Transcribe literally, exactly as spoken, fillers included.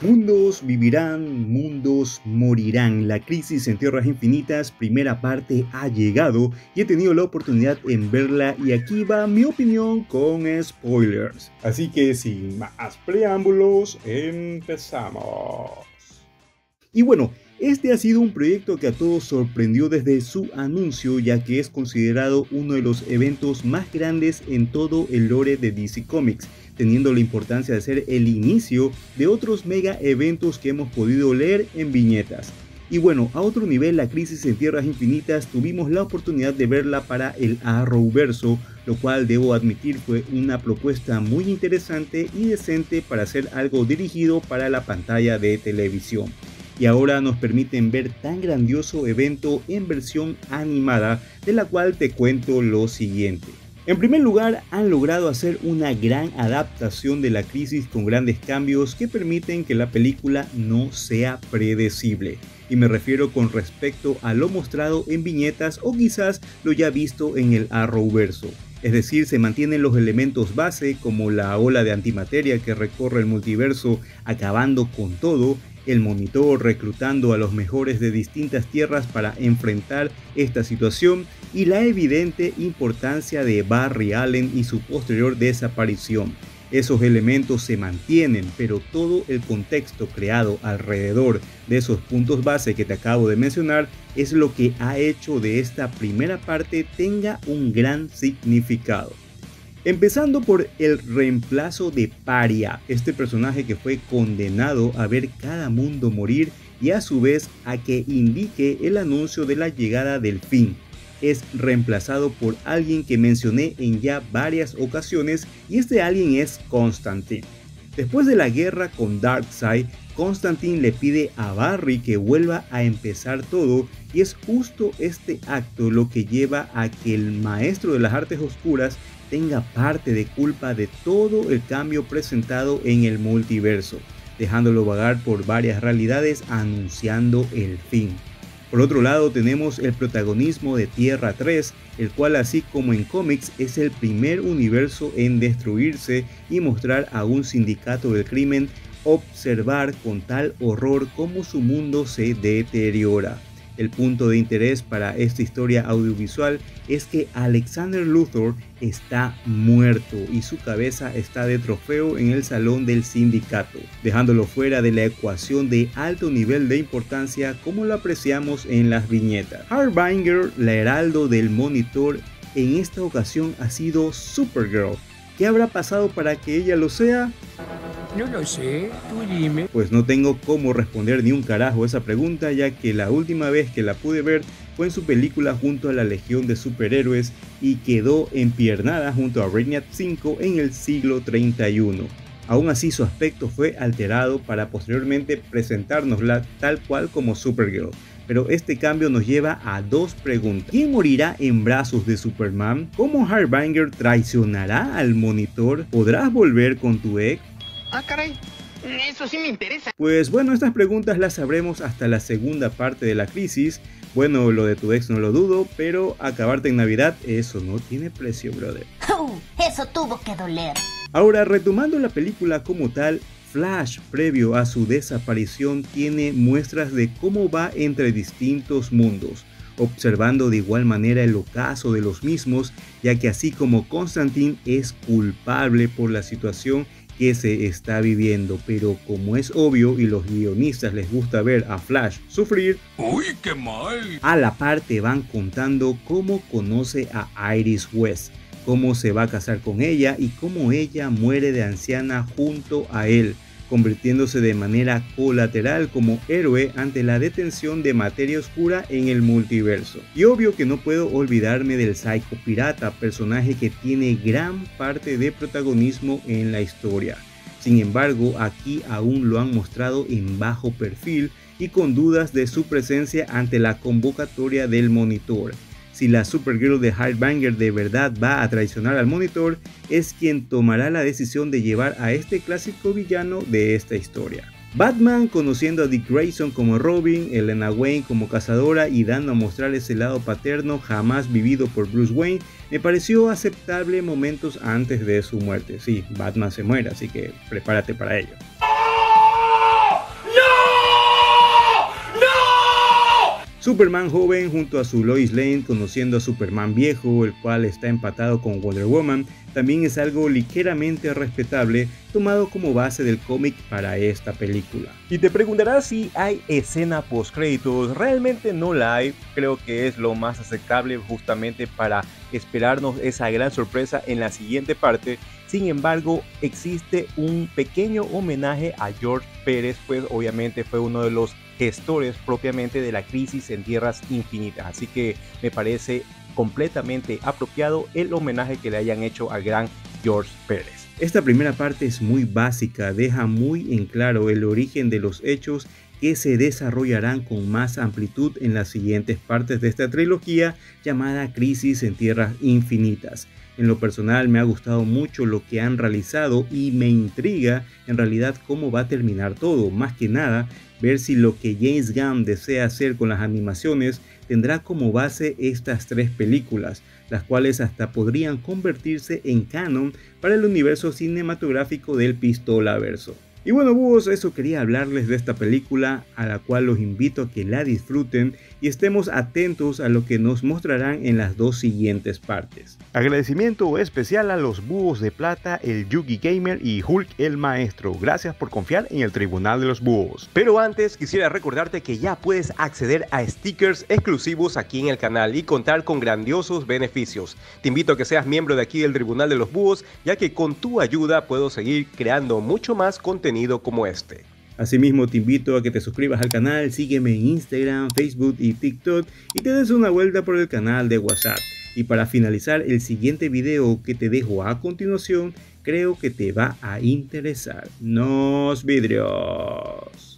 Mundos vivirán, mundos morirán. La crisis en Tierras Infinitas, primera parte, ha llegado y he tenido la oportunidad en verla y aquí va mi opinión con spoilers. Así que sin más preámbulos, empezamos. Y bueno, este ha sido un proyecto que a todos sorprendió desde su anuncio, ya que es considerado uno de los eventos más grandes en todo el lore de D C Comics, teniendo la importancia de ser el inicio de otros mega eventos que hemos podido leer en viñetas. Y bueno, a otro nivel, la crisis en Tierras Infinitas tuvimos la oportunidad de verla para el Arrowverso, lo cual debo admitir fue una propuesta muy interesante y decente para hacer algo dirigido para la pantalla de televisión. Y ahora nos permiten ver tan grandioso evento en versión animada, de la cual te cuento lo siguiente. En primer lugar, han logrado hacer una gran adaptación de la crisis con grandes cambios que permiten que la película no sea predecible. Y me refiero con respecto a lo mostrado en viñetas o quizás lo ya visto en el Arrowverso. Es decir, se mantienen los elementos base como la ola de antimateria que recorre el multiverso acabando con todo, el monitor reclutando a los mejores de distintas tierras para enfrentar esta situación y la evidente importancia de Barry Allen y su posterior desaparición. Esos elementos se mantienen, pero todo el contexto creado alrededor de esos puntos base que te acabo de mencionar es lo que ha hecho de esta primera parte tenga un gran significado. Empezando por el reemplazo de Paria, este personaje que fue condenado a ver cada mundo morir y a su vez a que indique el anuncio de la llegada del fin. Es reemplazado por alguien que mencioné en ya varias ocasiones y este alguien es Constantine. Después de la guerra con Darkseid, Constantine le pide a Barry que vuelva a empezar todo y es justo este acto lo que lleva a que el maestro de las artes oscuras tenga parte de culpa de todo el cambio presentado en el multiverso, dejándolo vagar por varias realidades anunciando el fin. Por otro lado tenemos el protagonismo de Tierra tres, el cual así como en cómics es el primer universo en destruirse y mostrar a un sindicato del crimen observar con tal horror cómo su mundo se deteriora. El punto de interés para esta historia audiovisual es que Alexander Luthor está muerto y su cabeza está de trofeo en el salón del sindicato, dejándolo fuera de la ecuación de alto nivel de importancia como lo apreciamos en las viñetas. Harbinger, la heraldo del monitor, en esta ocasión ha sido Supergirl. ¿Qué habrá pasado para que ella lo sea? No lo sé, tú dime. Pues no tengo cómo responder ni un carajo esa pregunta, ya que la última vez que la pude ver fue en su película junto a la Legión de Superhéroes y quedó empiernada junto a Brainiac cinco en el siglo treinta y uno. Aún así su aspecto fue alterado para posteriormente presentárnosla tal cual como Supergirl. Pero este cambio nos lleva a dos preguntas. ¿Quién morirá en brazos de Superman? ¿Cómo Harbinger traicionará al monitor? ¿Podrás volver con tu ex? Ah, caray, eso sí me interesa. Pues bueno, estas preguntas las sabremos hasta la segunda parte de la crisis. Bueno, lo de tu ex no lo dudo, pero acabarte en Navidad, eso no tiene precio, brother. Uh, eso tuvo que doler. Ahora, retomando la película como tal, Flash, previo a su desaparición, tiene muestras de cómo va entre distintos mundos, observando de igual manera el ocaso de los mismos, ya que así como Constantine es culpable por la situación que se está viviendo, pero como es obvio y los guionistas les gusta ver a Flash sufrir, ¡uy, qué mal!, a la par te van contando cómo conoce a Iris West, cómo se va a casar con ella y cómo ella muere de anciana junto a él, convirtiéndose de manera colateral como héroe ante la detención de materia oscura en el multiverso. Y obvio que no puedo olvidarme del Psycho Pirata, personaje que tiene gran parte de protagonismo en la historia. Sin embargo, aquí aún lo han mostrado en bajo perfil y con dudas de su presencia ante la convocatoria del monitor. Si la Supergirl de Harbinger de verdad va a traicionar al monitor, es quien tomará la decisión de llevar a este clásico villano de esta historia. Batman conociendo a Dick Grayson como Robin, Elena Wayne como cazadora y dando a mostrar ese lado paterno jamás vivido por Bruce Wayne, me pareció aceptable momentos antes de su muerte. Sí, Batman se muere, así que prepárate para ello. Superman joven junto a su Lois Lane conociendo a Superman viejo, el cual está empatado con Wonder Woman, también es algo ligeramente respetable tomado como base del cómic para esta película. Y te preguntarás si hay escena post créditos, realmente no la hay, creo que es lo más aceptable justamente para esperarnos esa gran sorpresa en la siguiente parte. Sin embargo, existe un pequeño homenaje a George Pérez, pues obviamente fue uno de los gestores propiamente de la Crisis en Tierras Infinitas, así que me parece completamente apropiado el homenaje que le hayan hecho al gran George Pérez. Esta primera parte es muy básica, deja muy en claro el origen de los hechos que se desarrollarán con más amplitud en las siguientes partes de esta trilogía llamada Crisis en Tierras Infinitas. En lo personal me ha gustado mucho lo que han realizado y me intriga en realidad cómo va a terminar todo, más que nada ver si lo que James Gunn desea hacer con las animaciones tendrá como base estas tres películas, las cuales hasta podrían convertirse en canon para el universo cinematográfico del Pistolaverso. Y bueno, búhos, eso quería hablarles de esta película, a la cual los invito a que la disfruten y estemos atentos a lo que nos mostrarán en las dos siguientes partes. Agradecimiento especial a los Búhos de Plata, el Yugi Gamer y Hulk el Maestro. Gracias por confiar en el Tribunal de los Búhos. Pero antes quisiera recordarte que ya puedes acceder a stickers exclusivos aquí en el canal y contar con grandiosos beneficios. Te invito a que seas miembro de aquí del Tribunal de los Búhos, ya que con tu ayuda puedo seguir creando mucho más contenido como este. Asimismo te invito a que te suscribas al canal, sígueme en Instagram, Facebook y TikTok y te des una vuelta por el canal de WhatsApp. Y para finalizar el siguiente video que te dejo a continuación, creo que te va a interesar. ¡Nos vidrios!